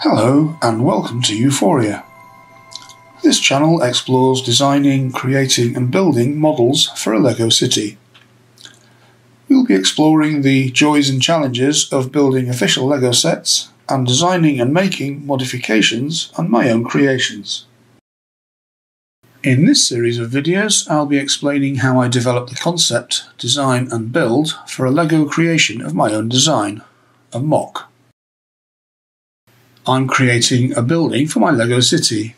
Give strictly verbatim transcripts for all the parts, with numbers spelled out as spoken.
Hello and welcome to Euphoria. This channel explores designing, creating and building models for a LEGO city. We'll be exploring the joys and challenges of building official LEGO sets and designing and making modifications and my own creations. In this series of videos I'll be explaining how I develop the concept, design and build for a LEGO creation of my own design, a M O C. I'm creating a building for my LEGO city.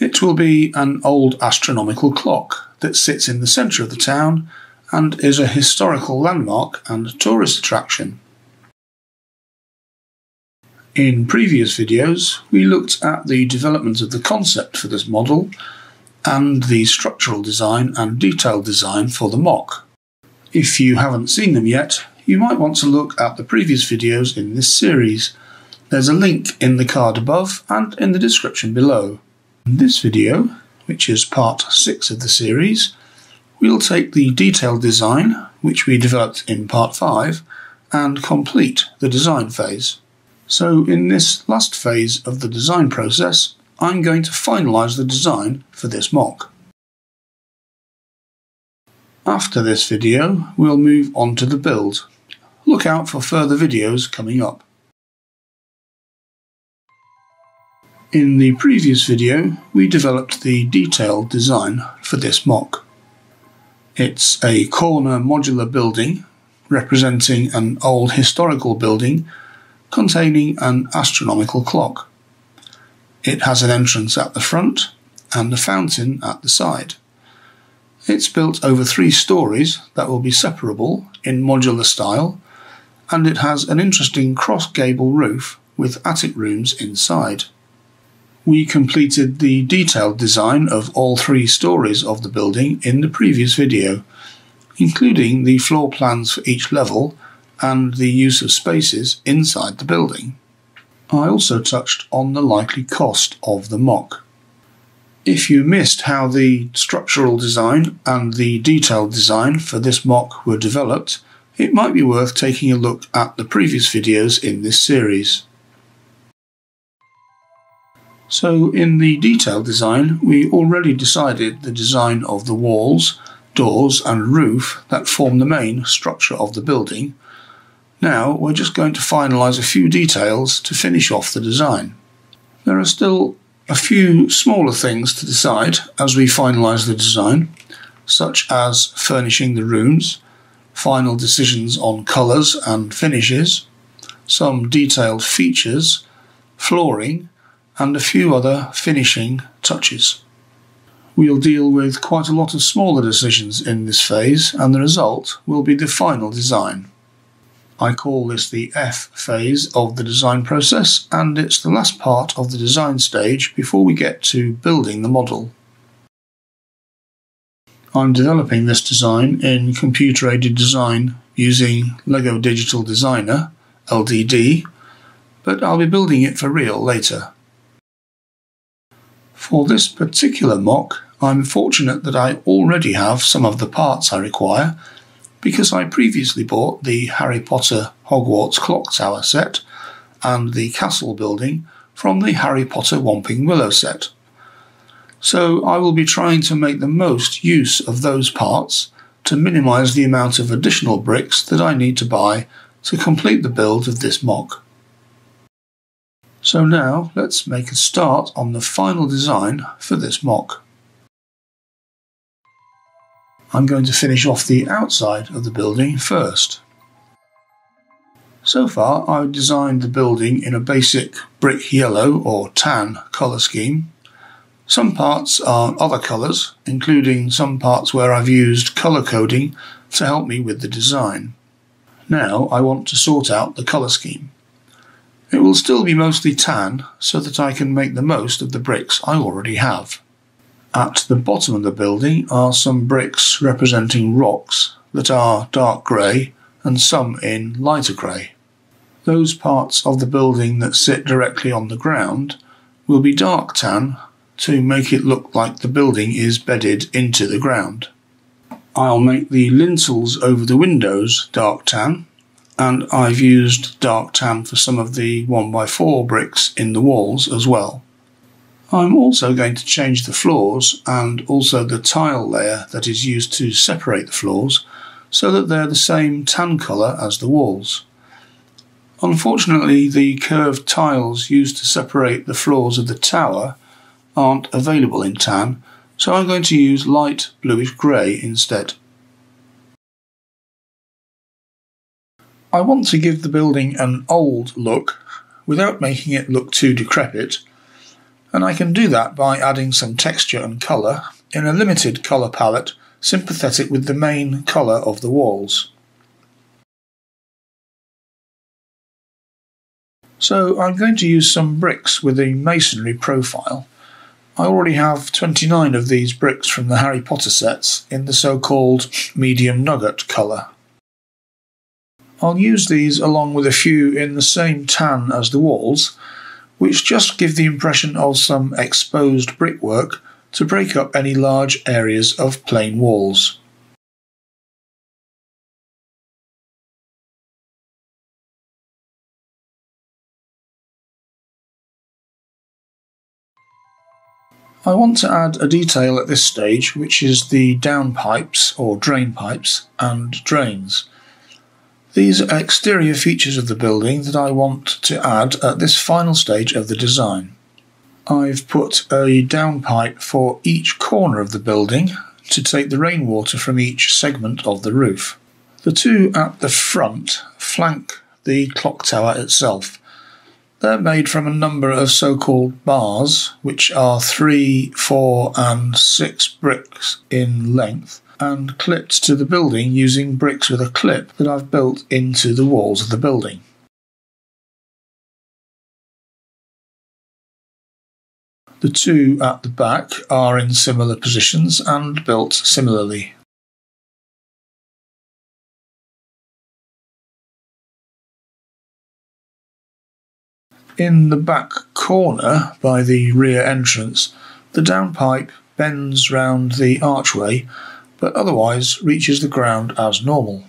It will be an old astronomical clock that sits in the centre of the town and is a historical landmark and tourist attraction. In previous videos, we looked at the development of the concept for this model and the structural design and detailed design for the M O C. If you haven't seen them yet, you might want to look at the previous videos in this series. There's a link in the card above and in the description below. In this video, which is part six of the series, we'll take the detailed design, which we developed in part five, and complete the design phase. So in this last phase of the design process, I'm going to finalise the design for this M O C. After this video, we'll move on to the build. Look out for further videos coming up. In the previous video, we developed the detailed design for this M O C. It's a corner modular building representing an old historical building containing an astronomical clock. It has an entrance at the front and a fountain at the side. It's built over three stories that will be separable in modular style, and it has an interesting cross-gable roof with attic rooms inside. We completed the detailed design of all three stories of the building in the previous video, including the floor plans for each level and the use of spaces inside the building. I also touched on the likely cost of the M O C. If you missed how the structural design and the detailed design for this M O C were developed, it might be worth taking a look at the previous videos in this series. So in the detailed design, we already decided the design of the walls, doors and roof that form the main structure of the building. Now we're just going to finalise a few details to finish off the design. There are still a few smaller things to decide as we finalise the design, such as furnishing the rooms, final decisions on colours and finishes, some detailed features, flooring, and a few other finishing touches. We'll deal with quite a lot of smaller decisions in this phase, and the result will be the final design. I call this the F phase of the design process, and it's the last part of the design stage before we get to building the model. I'm developing this design in computer-aided design using LEGO Digital Designer, L D D, but I'll be building it for real later. For this particular M O C, I'm fortunate that I already have some of the parts I require, because I previously bought the Harry Potter Hogwarts Clock Tower set and the castle building from the Harry Potter Whomping Willow set. So I will be trying to make the most use of those parts to minimise the amount of additional bricks that I need to buy to complete the build of this M O C. So now, let's make a start on the final design for this M O C. I'm going to finish off the outside of the building first. So far, I've designed the building in a basic brick yellow or tan colour scheme. Some parts are other colours, including some parts where I've used colour coding to help me with the design. Now, I want to sort out the colour scheme. It will still be mostly tan, so that I can make the most of the bricks I already have. At the bottom of the building are some bricks representing rocks that are dark grey and some in lighter grey. Those parts of the building that sit directly on the ground will be dark tan to make it look like the building is bedded into the ground. I'll make the lintels over the windows dark tan, and I've used dark tan for some of the one by four bricks in the walls as well. I'm also going to change the floors and also the tile layer that is used to separate the floors so that they're the same tan colour as the walls. Unfortunately, the curved tiles used to separate the floors of the tower aren't available in tan, so I'm going to use light bluish grey instead. I want to give the building an old look without making it look too decrepit, and I can do that by adding some texture and colour in a limited colour palette sympathetic with the main colour of the walls. So I'm going to use some bricks with a masonry profile. I already have twenty-nine of these bricks from the Harry Potter sets in the so-called medium nugget colour. I'll use these along with a few in the same tan as the walls, which just give the impression of some exposed brickwork to break up any large areas of plain walls. I want to add a detail at this stage, which is the downpipes or drain pipes and drains. These are exterior features of the building that I want to add at this final stage of the design. I've put a downpipe for each corner of the building to take the rainwater from each segment of the roof. The two at the front flank the clock tower itself. They're made from a number of so-called bars, which are three, four and six bricks in length, and clipped to the building using bricks with a clip that I've built into the walls of the building. The two at the back are in similar positions and built similarly. In the back corner, by the rear entrance, the downpipe bends round the archway but otherwise reaches the ground as normal.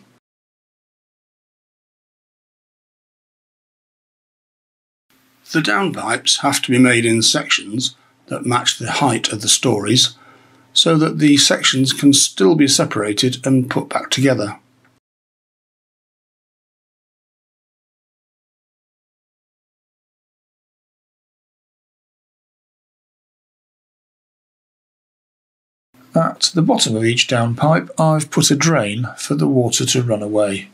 The downpipes have to be made in sections that match the height of the stories, so that the sections can still be separated and put back together. At the bottom of each downpipe, I've put a drain for the water to run away.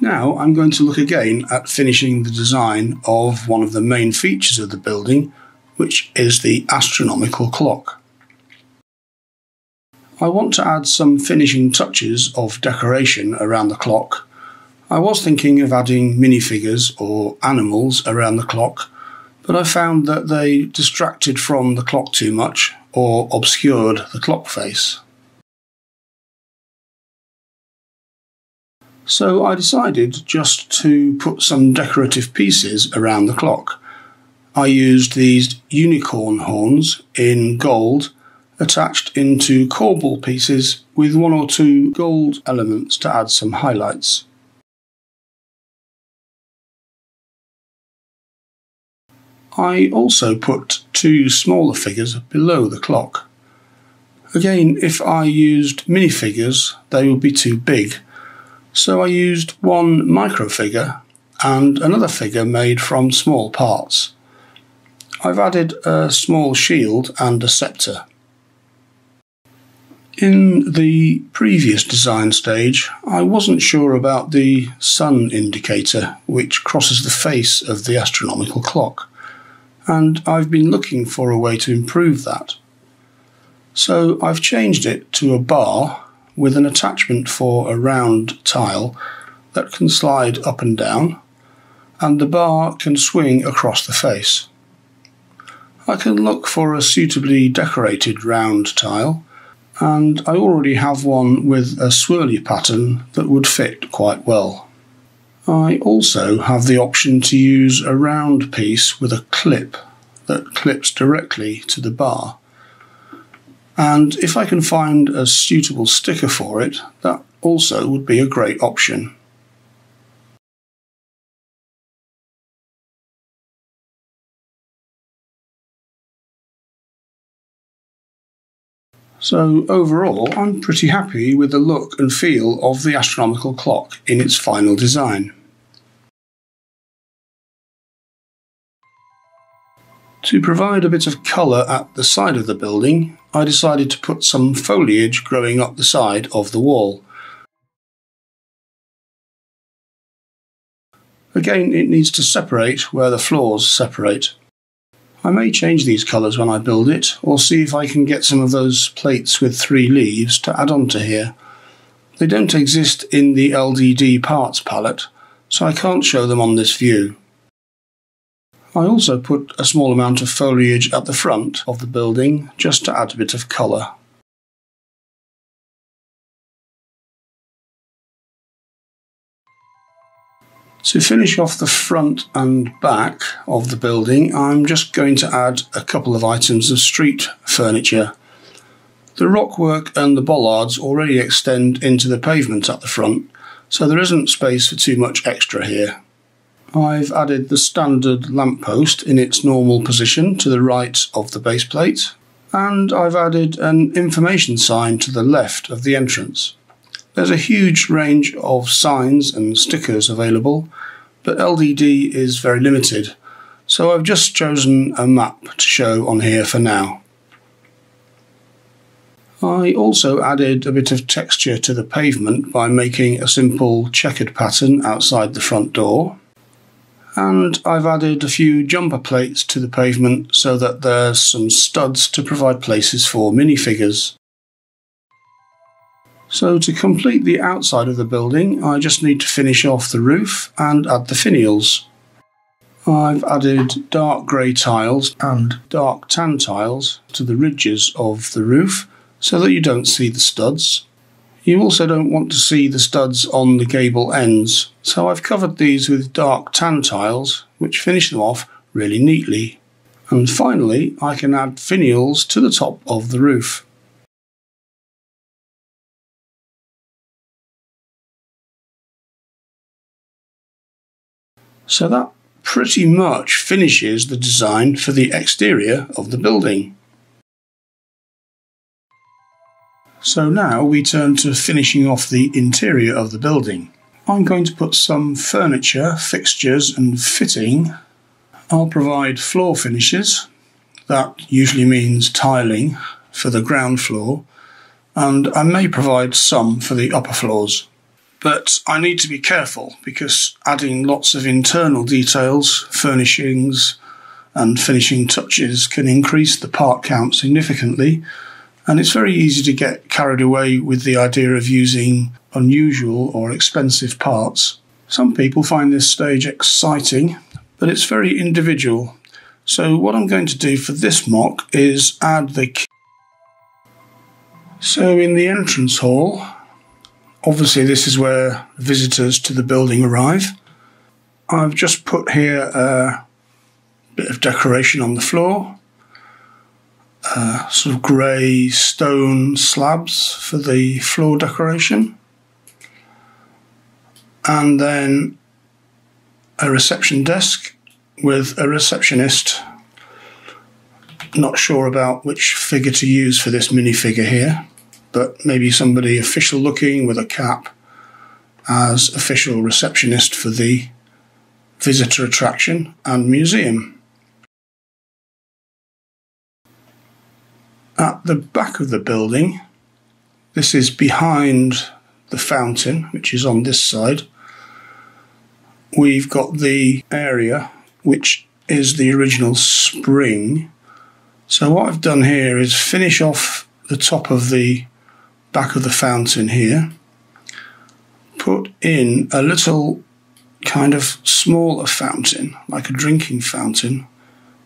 Now I'm going to look again at finishing the design of one of the main features of the building, which is the astronomical clock. I want to add some finishing touches of decoration around the clock. I was thinking of adding minifigures or animals around the clock, but I found that they distracted from the clock too much or obscured the clock face. So I decided just to put some decorative pieces around the clock. I used these unicorn horns in gold attached into corbel pieces with one or two gold elements to add some highlights. I also put two smaller figures below the clock. Again, if I used minifigures, they would be too big, so I used one microfigure and another figure made from small parts. I've added a small shield and a scepter. In the previous design stage, I wasn't sure about the sun indicator, which crosses the face of the astronomical clock, and I've been looking for a way to improve that. So I've changed it to a bar with an attachment for a round tile that can slide up and down, and the bar can swing across the face. I can look for a suitably decorated round tile, and I already have one with a swirly pattern that would fit quite well. I also have the option to use a round piece with a clip that clips directly to the bar. And if I can find a suitable sticker for it, that also would be a great option. So overall, I'm pretty happy with the look and feel of the astronomical clock in its final design. To provide a bit of colour at the side of the building, I decided to put some foliage growing up the side of the wall. Again, it needs to separate where the floors separate. I may change these colours when I build it, or see if I can get some of those plates with three leaves to add on to here. They don't exist in the L D D parts palette, so I can't show them on this view. I also put a small amount of foliage at the front of the building, just to add a bit of colour. To finish off the front and back of the building, I'm just going to add a couple of items of street furniture. The rockwork and the bollards already extend into the pavement at the front, so there isn't space for too much extra here. I've added the standard lamppost in its normal position to the right of the base plate, and I've added an information sign to the left of the entrance. There's a huge range of signs and stickers available, but L D D is very limited, so I've just chosen a map to show on here for now. I also added a bit of texture to the pavement by making a simple checkered pattern outside the front door, and I've added a few jumper plates to the pavement so that there's some studs to provide places for minifigures. So to complete the outside of the building, I just need to finish off the roof and add the finials. I've added dark grey tiles and dark tan tiles to the ridges of the roof so that you don't see the studs. You also don't want to see the studs on the gable ends, so I've covered these with dark tan tiles, which finish them off really neatly. And finally, I can add finials to the top of the roof. So that pretty much finishes the design for the exterior of the building. So now we turn to finishing off the interior of the building. I'm going to put some furniture, fixtures and fitting. I'll provide floor finishes, that usually means tiling, for the ground floor, and I may provide some for the upper floors. But I need to be careful because adding lots of internal details, furnishings and finishing touches can increase the part count significantly, and it's very easy to get carried away with the idea of using unusual or expensive parts. Some people find this stage exciting, but it's very individual. So what I'm going to do for this mock is add the key. So in the entrance hall, obviously this is where visitors to the building arrive. I've just put here a bit of decoration on the floor, uh, sort of grey stone slabs for the floor decoration, and then a reception desk with a receptionist. Not sure about which figure to use for this minifigure here, but maybe somebody official looking with a cap as official receptionist for the visitor attraction and museum. At the back of the building, this is behind the fountain, which is on this side, we've got the area which is the original spring. So what I've done here is finish off the top of the back of the fountain here, put in a little kind of smaller fountain, like a drinking fountain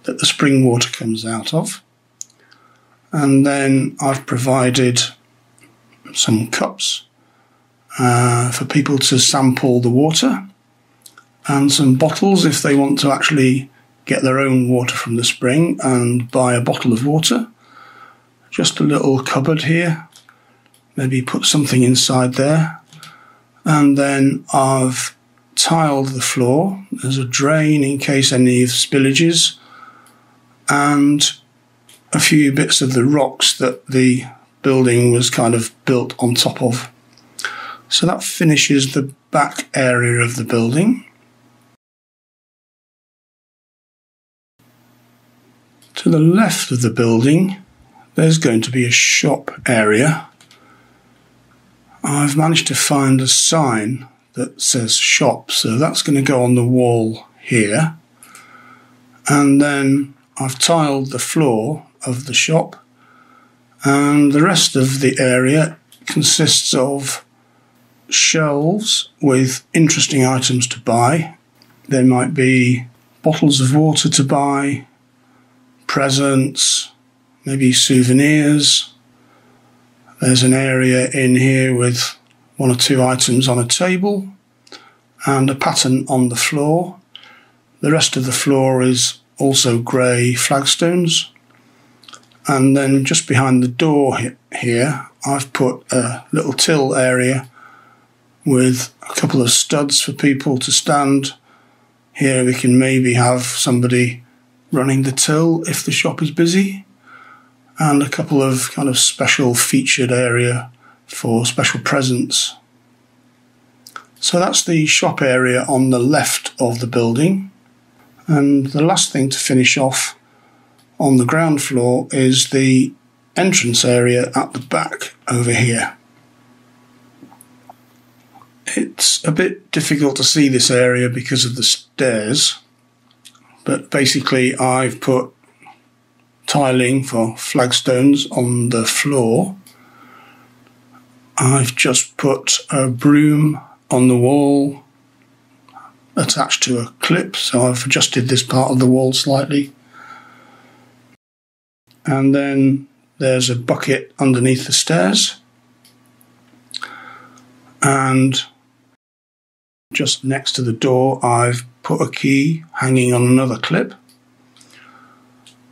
that the spring water comes out of, and then I've provided some cups uh, for people to sample the water and some bottles if they want to actually get their own water from the spring and buy a bottle of water. Just a little cupboard here, maybe put something inside there. And then I've tiled the floor. There's a drain in case any spillages, and a few bits of the rocks that the building was kind of built on top of. So that finishes the back area of the building. To the left of the building, there's going to be a shop area. I've managed to find a sign that says shop, so that's going to go on the wall here. And then I've tiled the floor of the shop, and the rest of the area consists of shelves with interesting items to buy. There might be bottles of water to buy, presents, maybe souvenirs. There's an area in here with one or two items on a table and a pattern on the floor. The rest of the floor is also grey flagstones. And then just behind the door here, I've put a little till area with a couple of studs for people to stand. Here we can maybe have somebody running the till if the shop is busy, and a couple of kind of special featured area for special presents. So that's the shop area on the left of the building. And the last thing to finish off on the ground floor is the entrance area at the back over here. It's a bit difficult to see this area because of the stairs, but basically I've put tiling for flagstones on the floor. I've just put a broom on the wall attached to a clip, so I've adjusted this part of the wall slightly. And then there's a bucket underneath the stairs. And just next to the door, I've put a key hanging on another clip.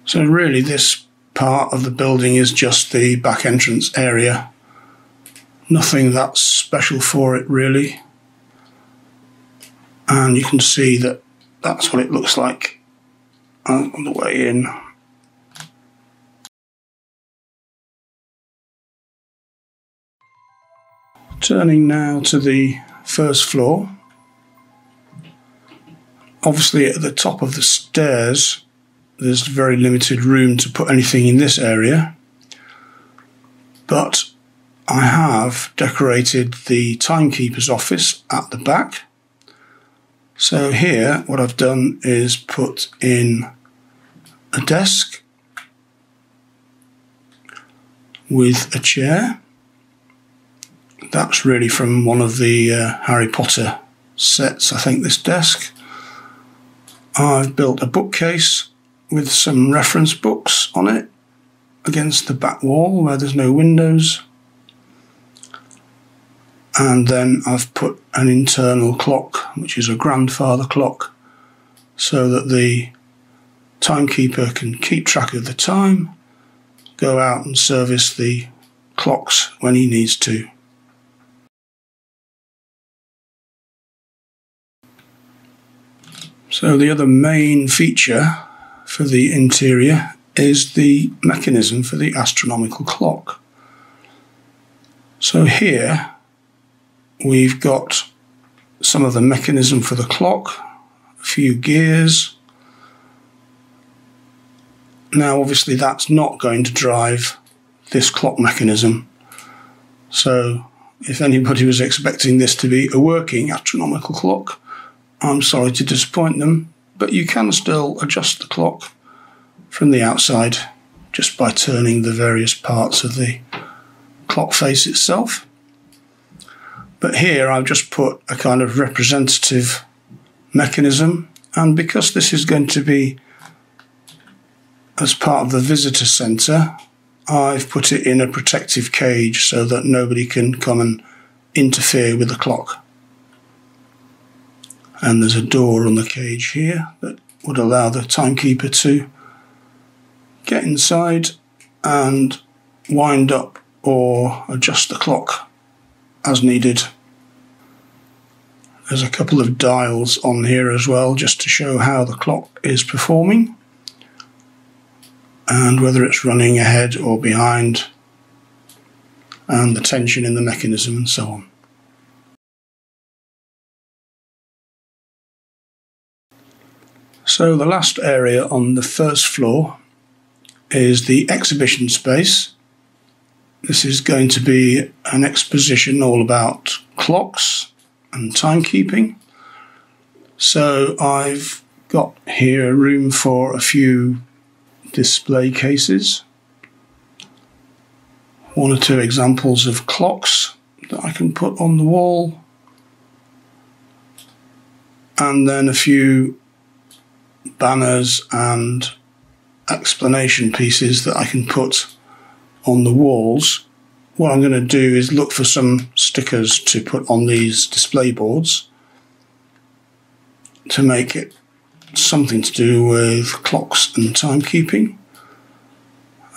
So really this part of the building is just the back entrance area. Nothing that's special for it really. And you can see that that's what it looks like on the way in. Turning now to the first floor. Obviously at the top of the stairs there's very limited room to put anything in this area, but I have decorated the timekeeper's office at the back. So here what I've done is put in a desk with a chair. That's really from one of the uh, Harry Potter sets, I think, this desk. I've built a bookcase with some reference books on it against the back wall where there's no windows. And then I've put an internal clock, which is a grandfather clock, so that the timekeeper can keep track of the time, go out and service the clocks when he needs to. So the other main feature for the interior is the mechanism for the astronomical clock. So here we've got some of the mechanism for the clock, a few gears. Now obviously that's not going to drive this clock mechanism. So if anybody was expecting this to be a working astronomical clock, I'm sorry to disappoint them. But you can still adjust the clock from the outside just by turning the various parts of the clock face itself. But here I've just put a kind of representative mechanism, and because this is going to be as part of the visitor centre, I've put it in a protective cage so that nobody can come and interfere with the clock. And there's a door on the cage here that would allow the timekeeper to get inside and wind up or adjust the clock as needed. There's a couple of dials on here as well, just to show how the clock is performing and whether it's running ahead or behind, and the tension in the mechanism and so on. So the last area on the first floor is the exhibition space. This is going to be an exposition all about clocks and timekeeping. So I've got here room for a few display cases, one or two examples of clocks that I can put on the wall, and then a few banners and explanation pieces that I can put on the walls. What I'm going to do is look for some stickers to put on these display boards to make it something to do with clocks and timekeeping.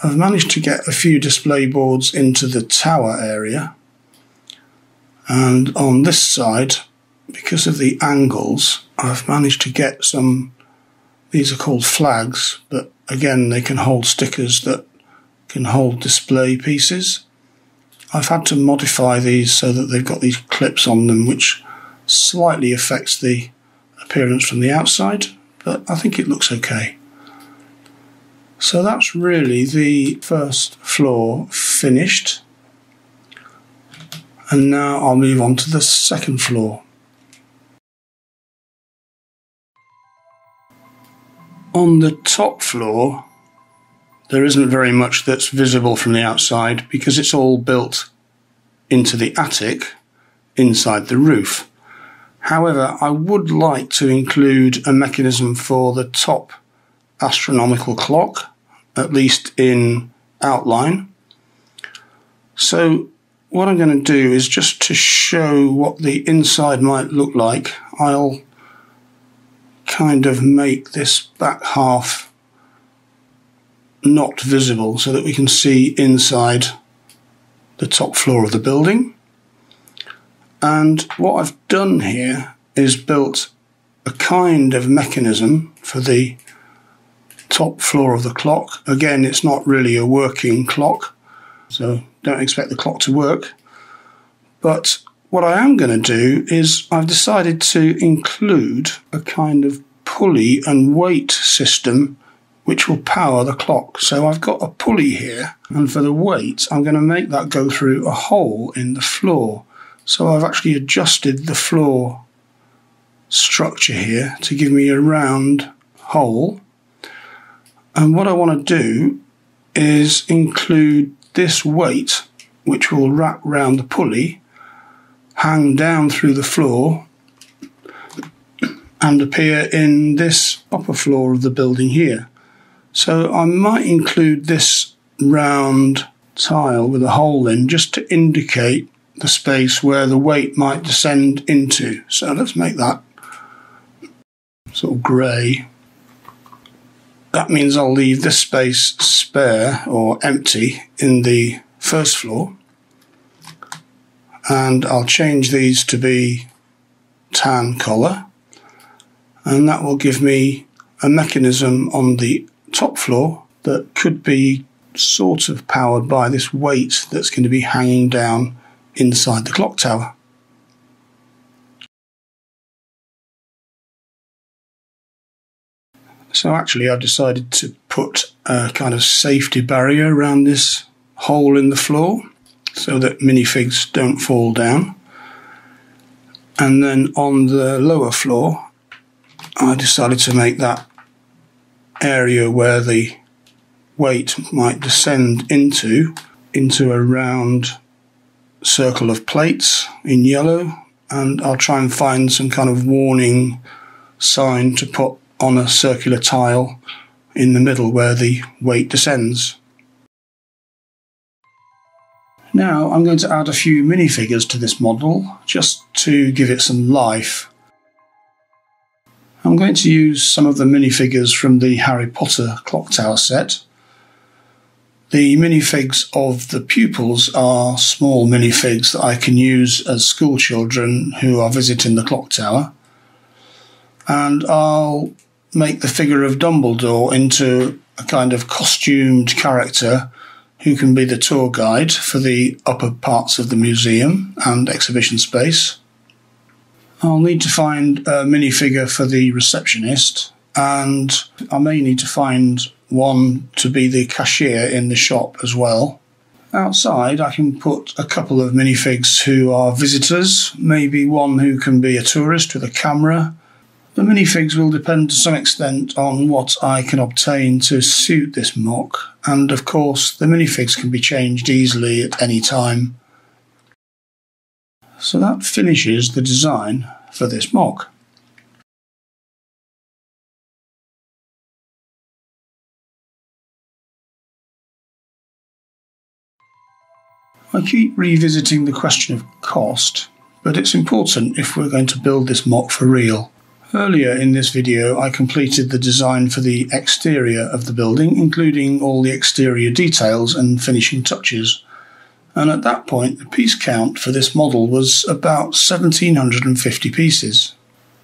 I've managed to get a few display boards into the tower area, and on this side, because of the angles, I've managed to get some, these are called flags, but again they can hold stickers that can hold display pieces. I've had to modify these so that they've got these clips on them, which slightly affects the appearance from the outside, but I think it looks okay. So that's really the first floor finished, and now I'll move on to the second floor. On the top floor there isn't very much that's visible from the outside because it's all built into the attic inside the roof. However, I would like to include a mechanism for the top astronomical clock, at least in outline. So what I'm going to do is just to show what the inside might look like, I'll kind of make this back half not visible so that we can see inside the top floor of the building. And what I've done here is built a kind of mechanism for the top floor of the clock. Again, it's not really a working clock, so don't expect the clock to work. But what I am going to do is I've decided to include a kind of pulley and weight system which will power the clock. So I've got a pulley here, and for the weight I'm going to make that go through a hole in the floor. So I've actually adjusted the floor structure here to give me a round hole. And what I want to do is include this weight, which will wrap round the pulley, hang down through the floor and appear in this upper floor of the building here. So I might include this round tile with a hole in just to indicate the space where the weight might descend into. So let's make that sort of grey. That means I'll leave this space spare or empty in the first floor, and I'll change these to be tan colour, and that will give me a mechanism on the top floor that could be sort of powered by this weight that's going to be hanging down inside the clock tower. So actually I've decided to put a kind of safety barrier around this hole in the floor so that minifigs don't fall down. And then on the lower floor I decided to make that area where the weight might descend into into a round circle of plates in yellow, and I'll try and find some kind of warning sign to put on a circular tile in the middle where the weight descends. Now I'm going to add a few minifigures to this model just to give it some life. I'm going to use some of the minifigures from the Harry Potter Clock Tower set. The minifigs of the pupils are small minifigs that I can use as school children who are visiting the clock tower. And I'll make the figure of Dumbledore into a kind of costumed character who can be the tour guide for the upper parts of the museum and exhibition space. I'll need to find a minifigure for the receptionist, and I may need to find one to be the cashier in the shop as well. Outside, I can put a couple of minifigs who are visitors, maybe one who can be a tourist with a camera. The minifigs will depend to some extent on what I can obtain to suit this M O C, and of course the minifigs can be changed easily at any time. So that finishes the design for this M O C. I keep revisiting the question of cost, but it's important if we're going to build this M O C for real. Earlier in this video, I completed the design for the exterior of the building, including all the exterior details and finishing touches. And at that point, the piece count for this model was about one thousand seven hundred fifty pieces.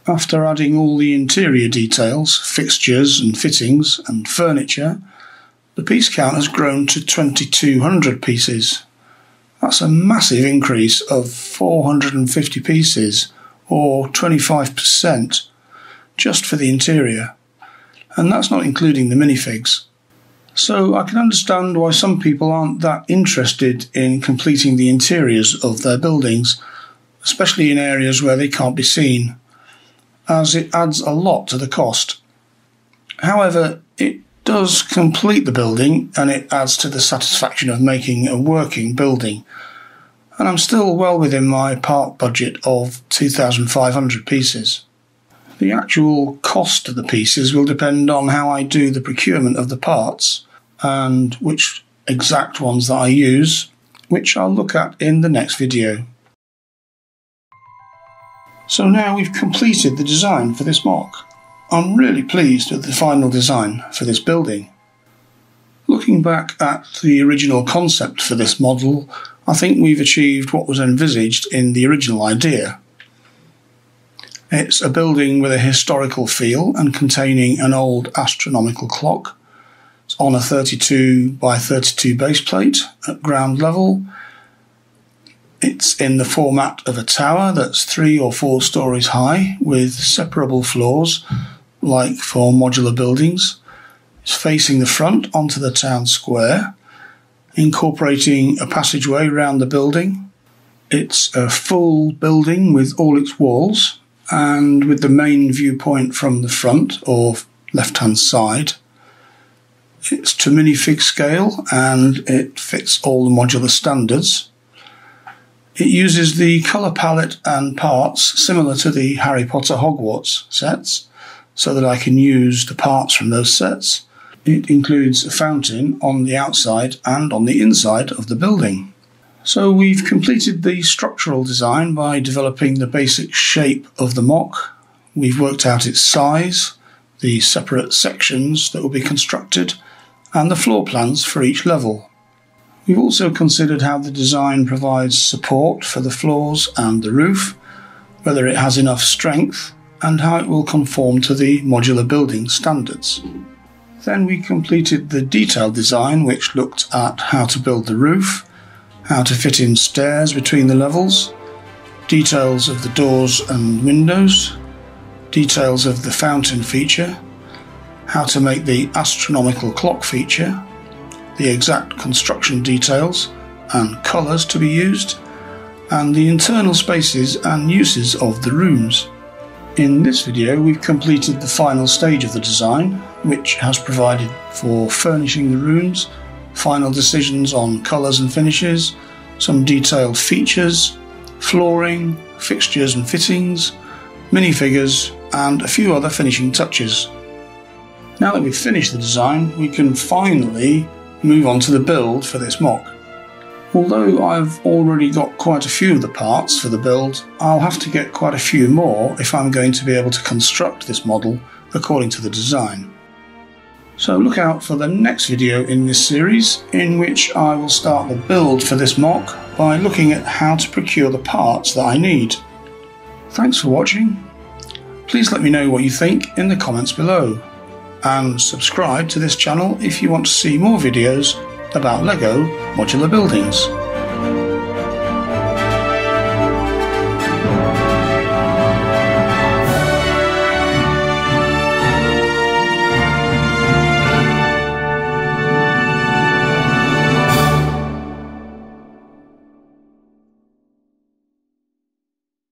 After adding all the interior details, fixtures and fittings and furniture, the piece count has grown to two thousand two hundred pieces. That's a massive increase of four hundred fifty pieces, or twenty-five percent, just for the interior. And that's not including the minifigs. So I can understand why some people aren't that interested in completing the interiors of their buildings, especially in areas where they can't be seen, as it adds a lot to the cost. However, it does complete the building, and it adds to the satisfaction of making a working building. And I'm still well within my park budget of two thousand five hundred pieces. The actual cost of the pieces will depend on how I do the procurement of the parts and which exact ones that I use, which I'll look at in the next video. So now we've completed the design for this M O C. I'm really pleased with the final design for this building. Looking back at the original concept for this model, I think we've achieved what was envisaged in the original idea. It's a building with a historical feel and containing an old astronomical clock. It's on a thirty-two by thirty-two base plate at ground level. It's in the format of a tower that's three or four stories high with separable floors, like for modular buildings. It's facing the front onto the town square, incorporating a passageway round the building. It's a full building with all its walls, and with the main viewpoint from the front, or left-hand side. It's to minifig scale, and it fits all the modular standards. It uses the colour palette and parts similar to the Harry Potter Hogwarts sets, so that I can use the parts from those sets. It includes a fountain on the outside and on the inside of the building. So we've completed the structural design by developing the basic shape of the M O C. We've worked out its size, the separate sections that will be constructed, and the floor plans for each level. We've also considered how the design provides support for the floors and the roof, whether it has enough strength, and how it will conform to the modular building standards. Then we completed the detailed design, which looked at how to build the roof, how to fit in stairs between the levels, details of the doors and windows, details of the fountain feature, how to make the astronomical clock feature, the exact construction details and colours to be used, and the internal spaces and uses of the rooms. In this video, we've completed the final stage of the design, which has provided for furnishing the rooms, final decisions on colours and finishes, some detailed features, flooring, fixtures and fittings, minifigures, and a few other finishing touches. Now that we've finished the design, we can finally move on to the build for this M O C. Although I've already got quite a few of the parts for the build, I'll have to get quite a few more if I'm going to be able to construct this model according to the design. So look out for the next video in this series, in which I will start the build for this M O C by looking at how to procure the parts that I need. Thanks for watching. Please let me know what you think in the comments below, and subscribe to this channel if you want to see more videos about LEGO modular buildings.